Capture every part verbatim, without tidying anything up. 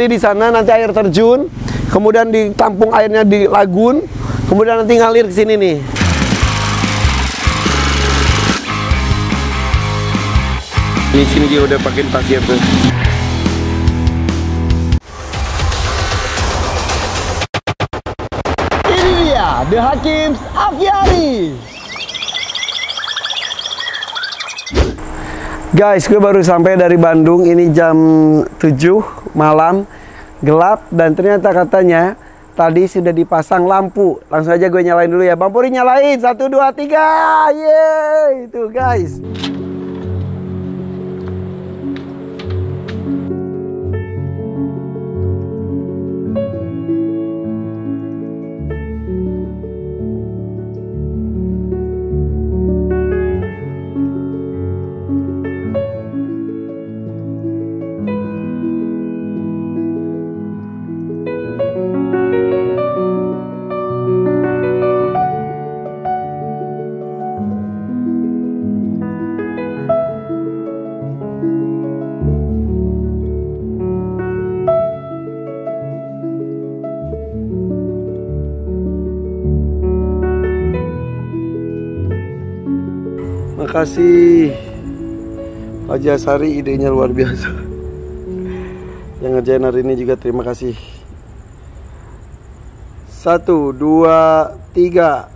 Jadi di sana nanti air terjun, kemudian ditampung airnya di lagun, kemudian nanti ngalir ke sini nih. Di sini dia udah pakai pasir tuh. Ini dia deHakims Aviary. Guys, gue baru sampai dari Bandung, ini jam tujuh malam, gelap, dan ternyata katanya tadi sudah dipasang lampu. Langsung aja gue nyalain dulu ya, Bang Puri nyalain, satu, dua, tiga, yeay, itu guys. Makasih Pak Jasari, idenya luar biasa. Yang ngerjain hari ini juga terima kasih. Satu, dua, tiga.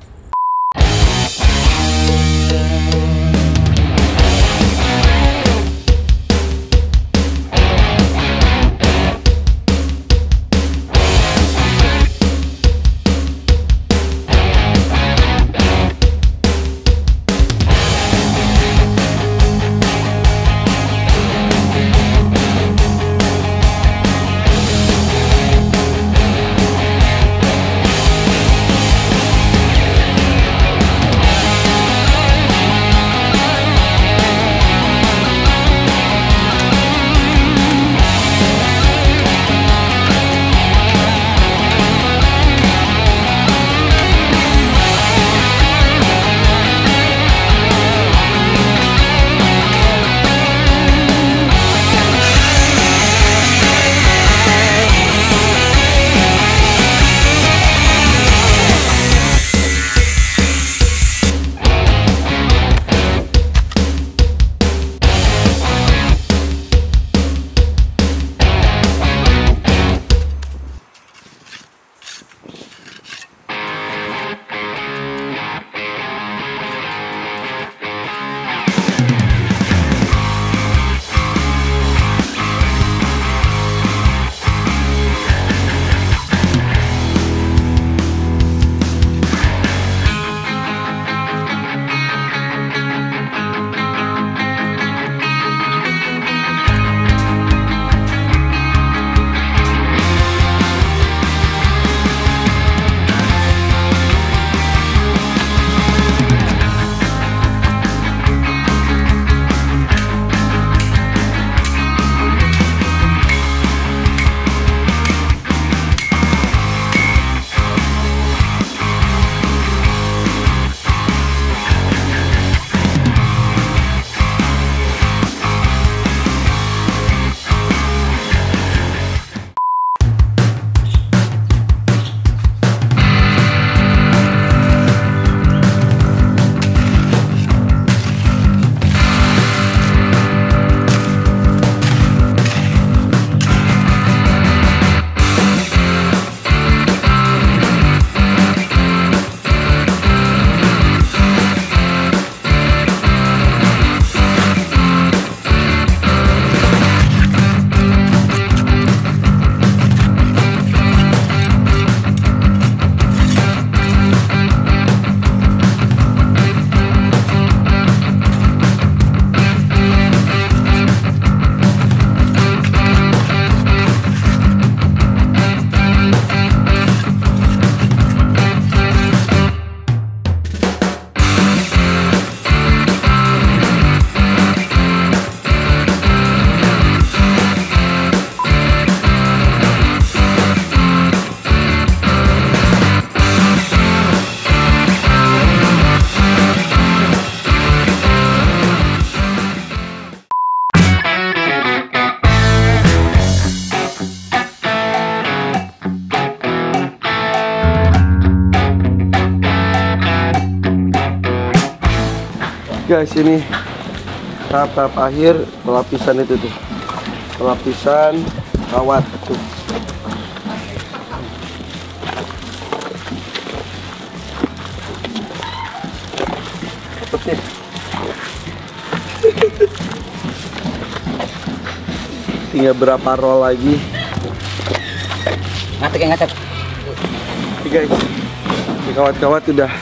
guys, ini tahap-tahap akhir pelapisan itu tuh, pelapisan kawat tuh. Cepet nih. Tinggal berapa roll lagi? Ngatek ya ngatek. Oke guys, di kawat-kawat udah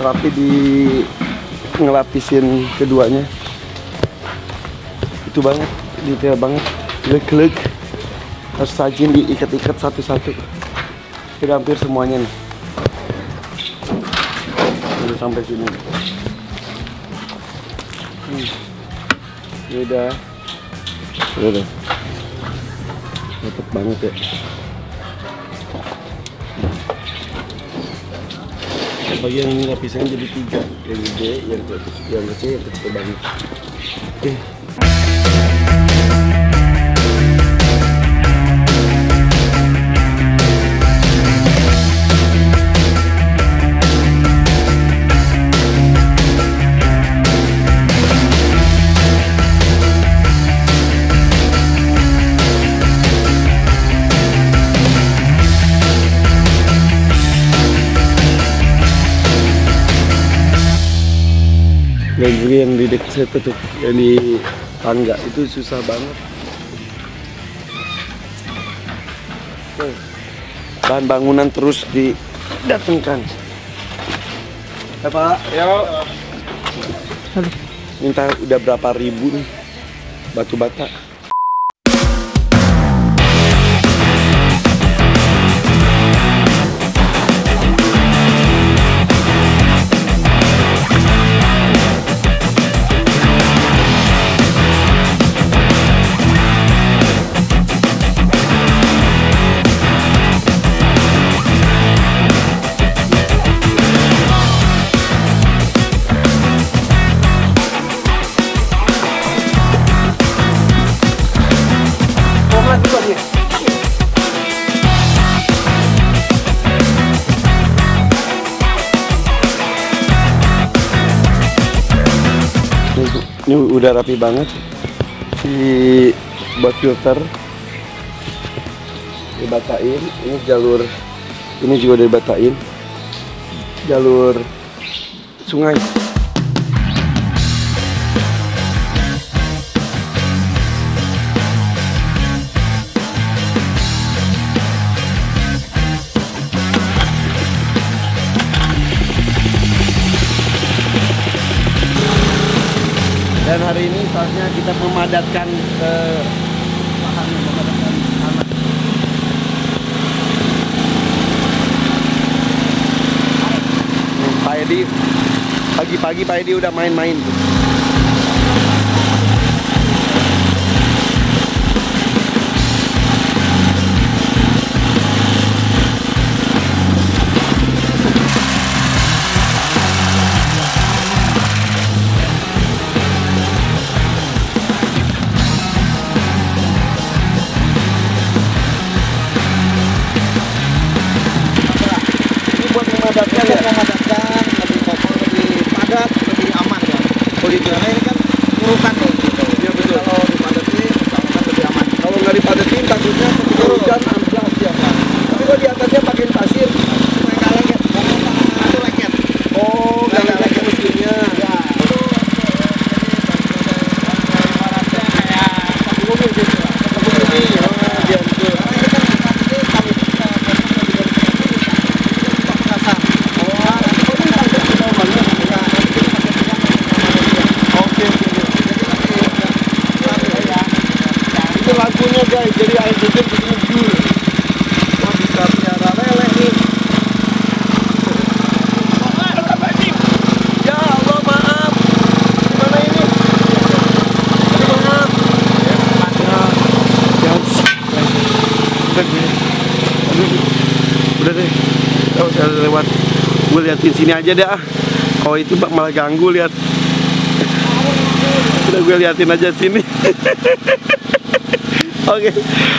rapi, di ngelapisin keduanya. Itu banget, detail banget, leg-leg harus sajin, diikat-ikat satu-satu. Sudah hampir semuanya nih. Udah sampai sini. Hmm. Udah. Udah, mantap banget ya. Bagian ini lapisannya jadi tiga, yang gede, yang kecil, yang kecil, yang kecil banget. Oke. Dan juga yang di dekat saya tutup, yang di tangga itu susah banget. Bahan bangunan terus didatangkan. Ya Pak, ya. Minta udah berapa ribu nih batu bata. Ini udah rapi banget, di buat filter dibatain. Ini jalur ini juga dibatain, jalur sungai. Dan hari ini saatnya kita memadatkan ke lahan, memadatkan tanah. Pak Edi, pagi-pagi Pak Edi udah main-main. Memadatkan lebih kokoh, lebih padat, lebih aman ya. Kalau karena ini kan urukan loh gitu. Iya betul. Kalau dipadatin, bangunan lebih aman. Kalau nggak dipadatin, takutnya ketika hujan amblas ya kan. Tapi kalau di atasnya pakai pasir, supaya nggak lengket. Kalau tangan itu lengket. Oh, nggak lengket mesinnya. Ya. Ibaratnya kayak sapu lidi gitu. Sapu lidi, iya betul. Karena ini kan pasir, tapi kita pasang. Lagunya guys, jadi air hujan di sini pure. Wah, bisa piara lele nih. Ya Allah, maaf. Gimana ini? Maaf. Ya, udah deh. Kalau saya lewat, gue liatin sini aja dah. Kalau itu malah ganggu lihat. Udah gue liatin aja sini. Oke,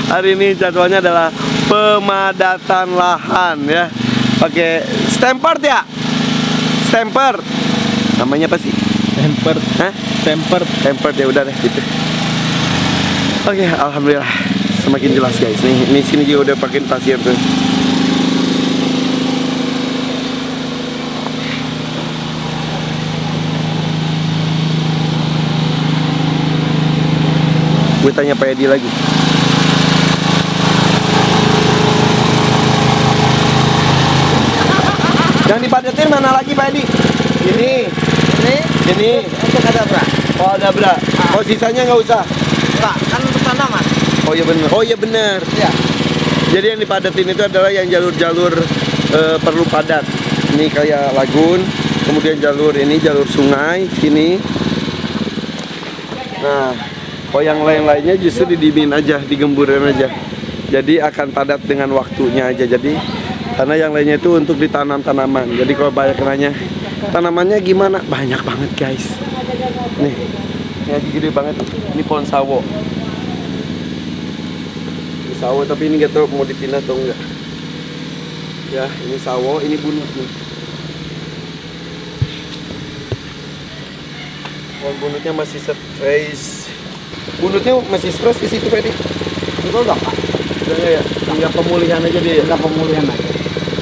hari ini jadwalnya adalah pemadatan lahan ya. Pakai stamper ya? Stamper. Namanya apa sih? temper, hah? Temper, temper ya udah deh gitu. Oke, okay, alhamdulillah semakin jelas guys. Nih, ini sini juga udah pakai pasir tuh. Gue tanya Pak Edi lagi. Yang dipadetin mana lagi Pak Edi? Ini, ini, ini. Untuk ada bra. Oh ada bra. Ah. Oh sisanya nggak usah. Enggak, kan untuk tanaman. Oh iya benar. Oh iya benar. Ya. Jadi yang dipadetin itu adalah yang jalur-jalur e, perlu padat. Ini kayak lagun, kemudian jalur ini jalur sungai sini. Nah, oh yang lain-lainnya justru didimin aja, digemburin aja. Jadi akan padat dengan waktunya aja. Jadi karena yang lainnya itu untuk ditanam tanaman. Jadi kalau banyak nanya tanamannya gimana, banyak banget guys. Nih, ini lagi gede banget. Ini pohon sawo. Ini sawo tapi ini nggak tahu mau dipindah atau enggak. Ya, ini sawo, ini bunut nih. Pohon bunutnya masih stres. Bunutnya masih stres ke situ tadi. Itu enggak apa? Enggak ya. Tinggal pemulihan aja dia. Tinggal pemulihan aja.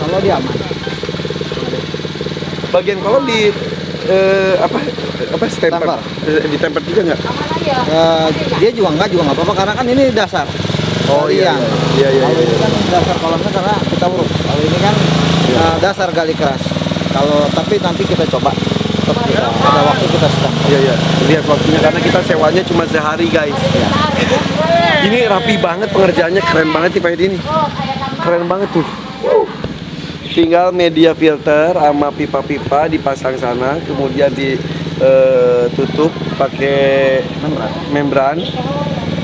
Kalau dia aman. Bagian kalau di eh, apa apa stemper di temper juga nggak? Eh, dia juga nggak juga nggak apa-apa karena kan ini dasar. Oh iya. Iya iya. Kalau ini kan dasar kolamnya karena kita uruk. Kalau ini kan ya. Nah, dasar gali keras. Kalau tapi nanti kita coba. Tapi ya, ada waktu kita sedang. Iya iya. Lihat waktunya karena kita sewanya cuma sehari guys. Ya. Ini rapi banget pengerjaannya, keren banget nih Pak Edi ini. Keren banget tuh. Wow. Tinggal media filter sama pipa-pipa dipasang sana, kemudian ditutup e, pakai membran. membran.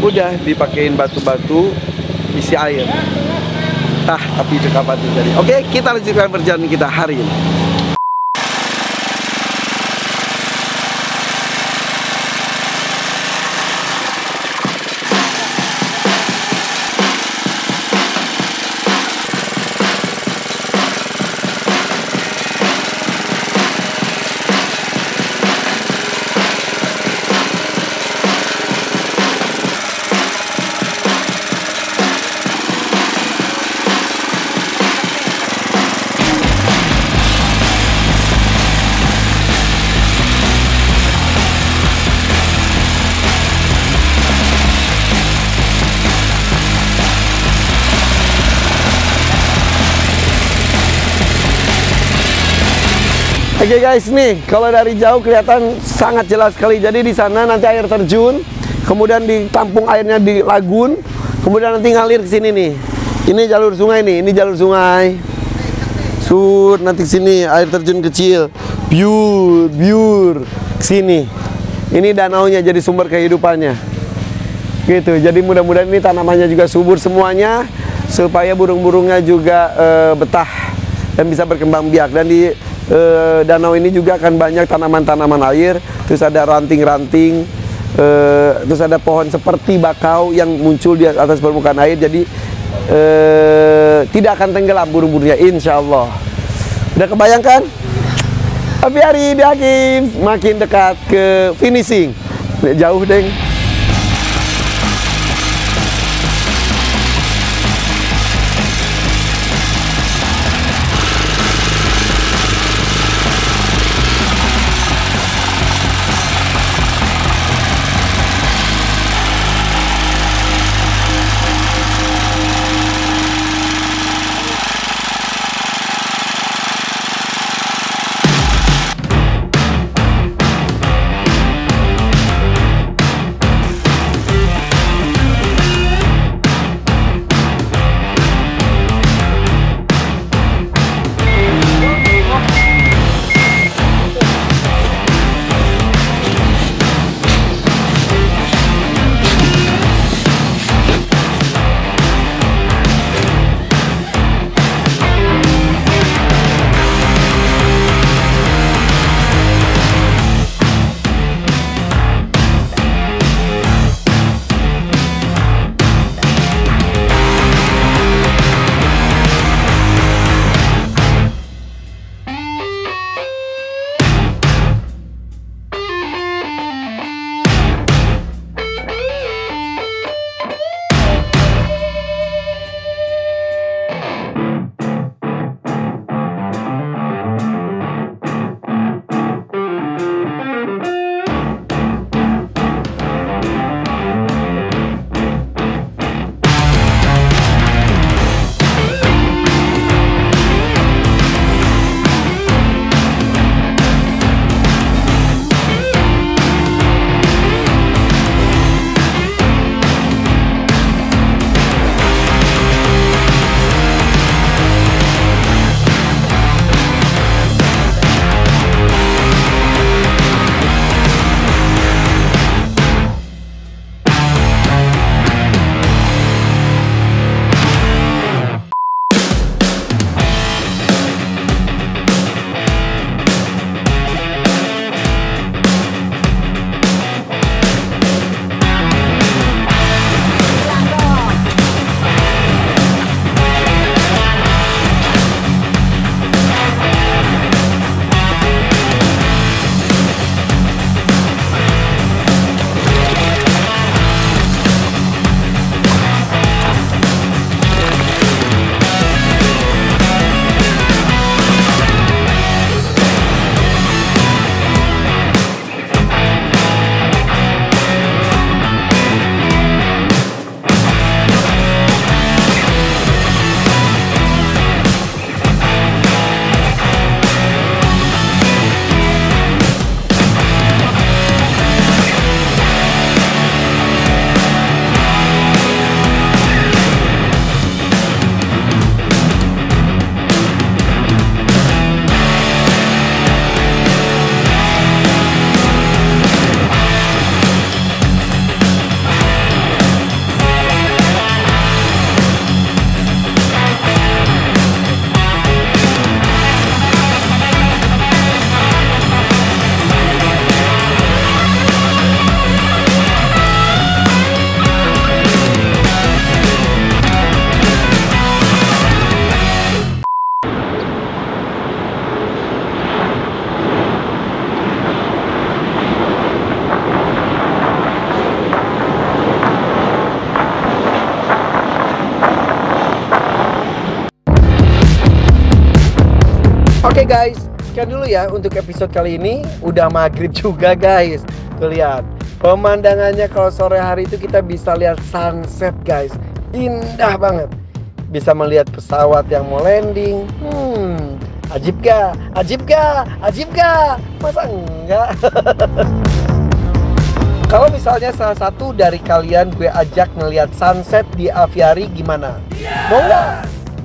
Udah dipakein batu-batu isi air. Tah, tapi itu kapan terjadi? Oke, kita lanjutkan perjalanan kita hari ini. Oke okay guys, nih kalau dari jauh kelihatan sangat jelas sekali. Jadi di sana nanti air terjun, kemudian ditampung airnya di lagun, kemudian nanti ngalir ke sini nih. Ini jalur sungai nih, ini jalur sungai. Sur nanti ke sini air terjun kecil, biur biur ke sini. Ini danaunya jadi sumber kehidupannya. Gitu. Jadi mudah-mudahan ini tanamannya juga subur semuanya supaya burung-burungnya juga uh, betah dan bisa berkembang biak. Dan di E, danau ini juga akan banyak tanaman-tanaman air, terus ada ranting-ranting, e, terus ada pohon seperti bakau yang muncul di atas permukaan air, jadi e, tidak akan tenggelam burung-burungnya, insya Allah. Udah kebayangkan? Aviary deHakims makin dekat ke finishing, jauh deng. Oke okay guys, sekian dulu ya untuk episode kali ini. Udah maghrib juga guys. Tuh lihat pemandangannya, kalau sore hari itu kita bisa lihat sunset guys. Indah banget. Bisa melihat pesawat yang mau landing. Hmm, ajib ga? Ajib ga? Ajib ga? Masa enggak? Kalau misalnya salah satu dari kalian gue ajak ngelihat sunset di aviary gimana? Yes! Mau nggak?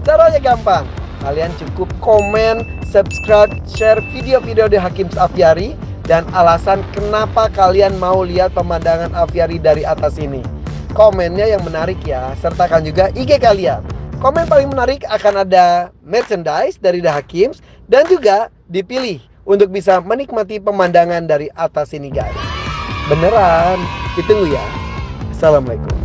Caranya gampang. Kalian cukup komen, subscribe, share video-video deHakims Aviary dan alasan kenapa kalian mau lihat pemandangan aviary dari atas ini. Komennya yang menarik ya, sertakan juga I G kalian. Komen paling menarik akan ada merchandise dari deHakims dan juga dipilih untuk bisa menikmati pemandangan dari atas ini guys. Beneran, ditunggu ya. Assalamualaikum.